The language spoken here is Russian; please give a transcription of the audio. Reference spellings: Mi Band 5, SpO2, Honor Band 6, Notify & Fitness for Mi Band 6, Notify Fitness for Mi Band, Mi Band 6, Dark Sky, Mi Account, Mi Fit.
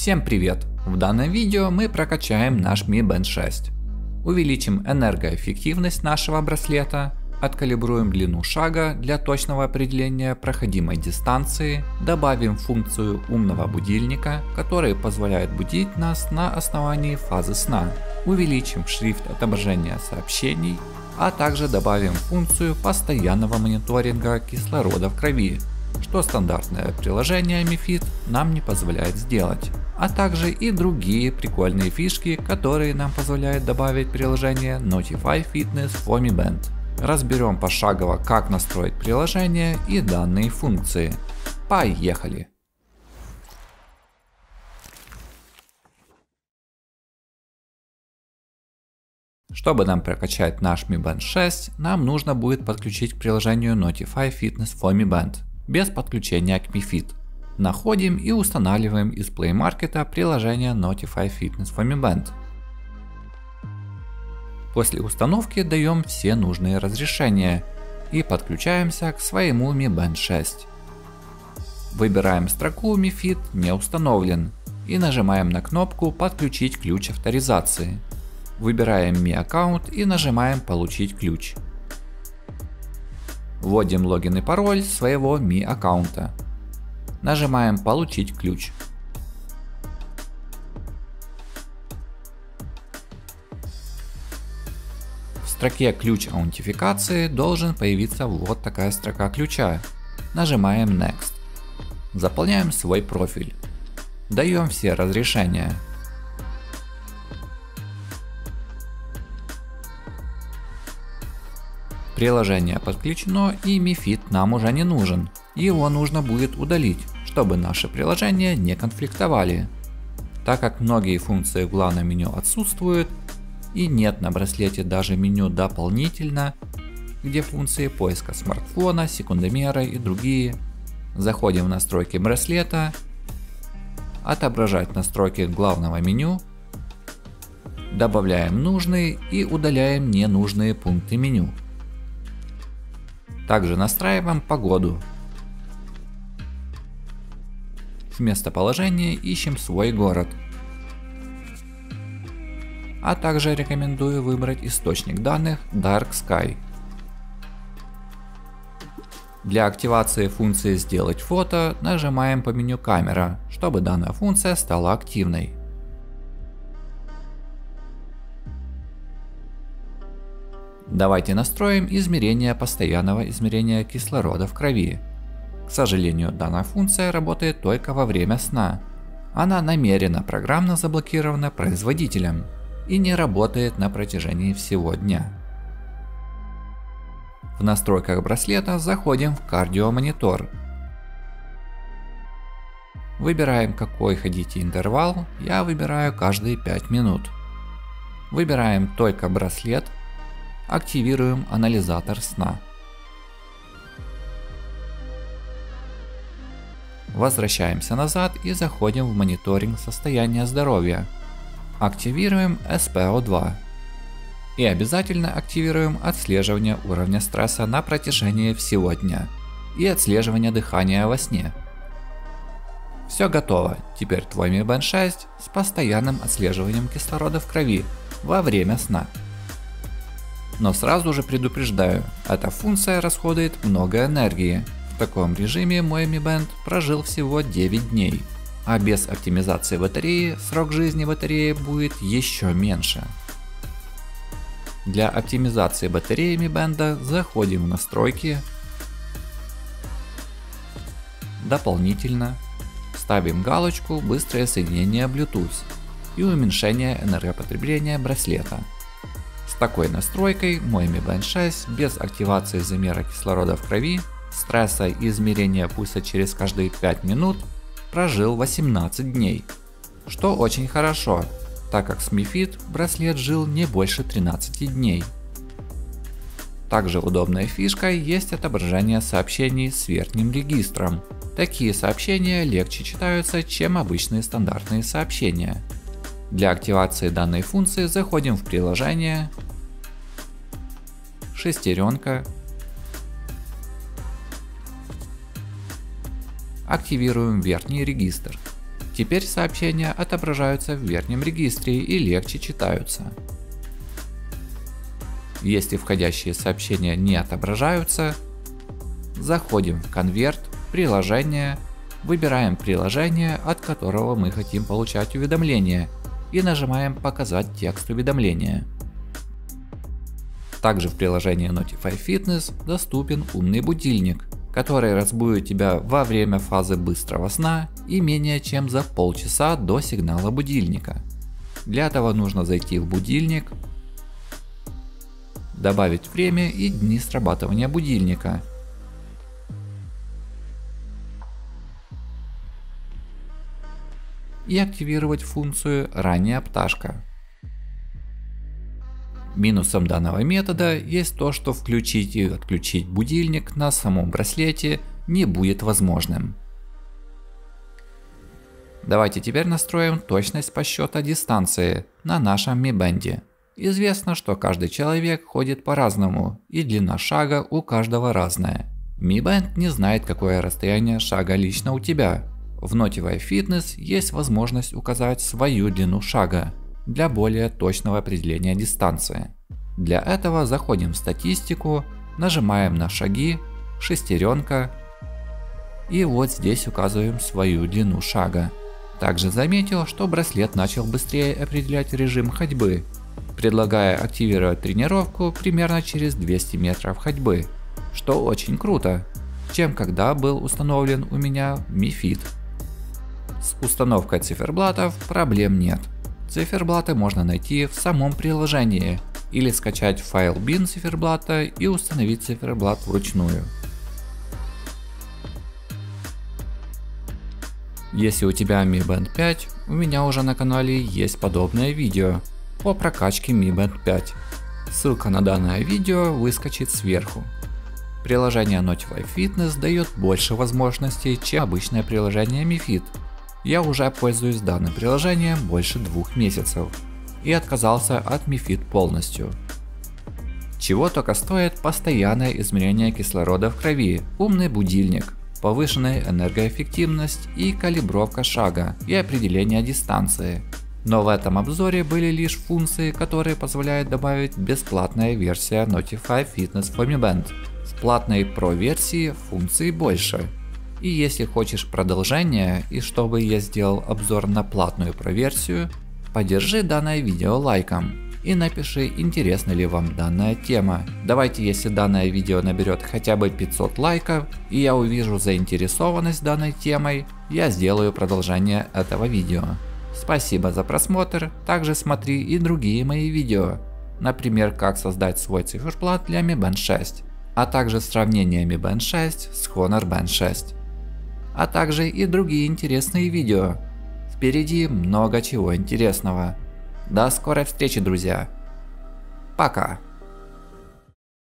Всем привет! В данном видео мы прокачаем наш Mi Band 6. Увеличим энергоэффективность нашего браслета, откалибруем длину шага для точного определения проходимой дистанции, добавим функцию умного будильника, который позволяет будить нас на основании фазы сна, увеличим шрифт отображения сообщений, а также добавим функцию постоянного мониторинга кислорода в крови, что стандартное приложение Mi Fit нам не позволяет сделать, а также и другие прикольные фишки, которые нам позволяет добавить приложение Notify Fitness for Mi Band. Разберем пошагово, как настроить приложение и данные функции. Поехали! Чтобы нам прокачать наш Mi Band 6, нам нужно будет подключить к приложению Notify Fitness for Mi Band без подключения к Mi Fit. Находим и устанавливаем из Play Market приложение Notify Fitness for Mi Band. После установки даем все нужные разрешения и подключаемся к своему Mi Band 6. Выбираем строку Mi Fit не установлен и нажимаем на кнопку «Подключить ключ авторизации». Выбираем Mi Account и нажимаем «Получить ключ». Вводим логин и пароль своего Mi аккаунта. Нажимаем «Получить ключ». В строке «Ключ аутентификации» должен появиться вот такая строка ключа. Нажимаем «Next». Заполняем свой профиль. Даем все разрешения. Приложение подключено, и Mi Fit нам уже не нужен. Его нужно будет удалить, чтобы наши приложения не конфликтовали. Так как многие функции в главном меню отсутствуют и нет на браслете даже меню «Дополнительно», где функции поиска смартфона, секундомера и другие. Заходим в настройки браслета, отображать настройки главного меню, добавляем нужные и удаляем ненужные пункты меню. Также настраиваем погоду. В местоположении ищем свой город. А также рекомендую выбрать источник данных Dark Sky. Для активации функции «Сделать фото» нажимаем по меню «Камера», чтобы данная функция стала активной. Давайте настроим измерение постоянного измерения кислорода в крови. К сожалению, данная функция работает только во время сна. Она намеренно программно заблокирована производителем и не работает на протяжении всего дня. В настройках браслета заходим в кардиомонитор. Выбираем, какой ходите интервал, я выбираю каждые 5 минут. Выбираем только браслет. Активируем анализатор сна. Возвращаемся назад и заходим в мониторинг состояния здоровья. Активируем SpO2. И обязательно активируем отслеживание уровня стресса на протяжении всего дня и отслеживание дыхания во сне. Все готово, теперь твой Mi Band 6 с постоянным отслеживанием кислорода в крови во время сна. Но сразу же предупреждаю, эта функция расходует много энергии. В таком режиме мой Mi Band прожил всего 9 дней, а без оптимизации батареи срок жизни батареи будет еще меньше. Для оптимизации батареи Mi Band заходим в настройки, дополнительно, ставим галочку «Быстрое соединение Bluetooth» и уменьшение энергопотребления браслета. С такой настройкой мой Mi Band 6 без активации замера кислорода в крови, стресса и измерения пульса через каждые 5 минут прожил 18 дней, что очень хорошо, так как с Mi Fit браслет жил не больше 13 дней. Также удобной фишкой есть отображение сообщений с верхним регистром. Такие сообщения легче читаются, чем обычные стандартные сообщения. Для активации данной функции заходим в приложение, шестеренка, активируем верхний регистр. Теперь сообщения отображаются в верхнем регистре и легче читаются. Если входящие сообщения не отображаются, заходим в конверт, приложение, выбираем приложение, от которого мы хотим получать уведомления, и нажимаем «Показать текст уведомления». Также в приложении Notify Fitness доступен умный будильник, который разбудит тебя во время фазы быстрого сна и менее чем за полчаса до сигнала будильника. Для этого нужно зайти в будильник, добавить время и дни срабатывания будильника. И активировать функцию «Ранняя пташка». Минусом данного метода есть то, что включить и отключить будильник на самом браслете не будет возможным. Давайте теперь настроим точность подсчета дистанции на нашем Mi Band. Известно, что каждый человек ходит по-разному и длина шага у каждого разная. Mi Band не знает, какое расстояние шага лично у тебя. В Notify Fitness есть возможность указать свою длину шага для более точного определения дистанции. Для этого заходим в статистику, нажимаем на шаги, шестеренка, и вот здесь указываем свою длину шага. Также заметил, что браслет начал быстрее определять режим ходьбы, предлагая активировать тренировку примерно через 200 метров ходьбы, что очень круто, чем когда был установлен у меня Mi Fit. С установкой циферблатов проблем нет. Циферблаты можно найти в самом приложении или скачать файл bin циферблата и установить циферблат вручную. Если у тебя Mi Band 5, у меня уже на канале есть подобное видео по прокачке Mi Band 5. Ссылка на данное видео выскочит сверху. Приложение Notify Fitness дает больше возможностей, чем обычное приложение Mi Fit. Я уже пользуюсь данным приложением больше 2 месяцев и отказался от Mi Fit полностью. Чего только стоит постоянное измерение кислорода в крови, умный будильник, повышенная энергоэффективность и калибровка шага и определение дистанции. Но в этом обзоре были лишь функции, которые позволяют добавить бесплатная версия Notify Fitness for Mi Band. В платной Pro версии функций больше. И если хочешь продолжения и чтобы я сделал обзор на платную проверсию, поддержи данное видео лайком и напиши, интересна ли вам данная тема. Давайте, если данное видео наберет хотя бы 500 лайков и я увижу заинтересованность данной темой, я сделаю продолжение этого видео. Спасибо за просмотр, также смотри и другие мои видео, например, как создать свой циферблат для Mi Band 6, а также сравнение Mi Band 6 с Honor Band 6. А также и другие интересные видео. Впереди много чего интересного. До скорой встречи, друзья. Пока.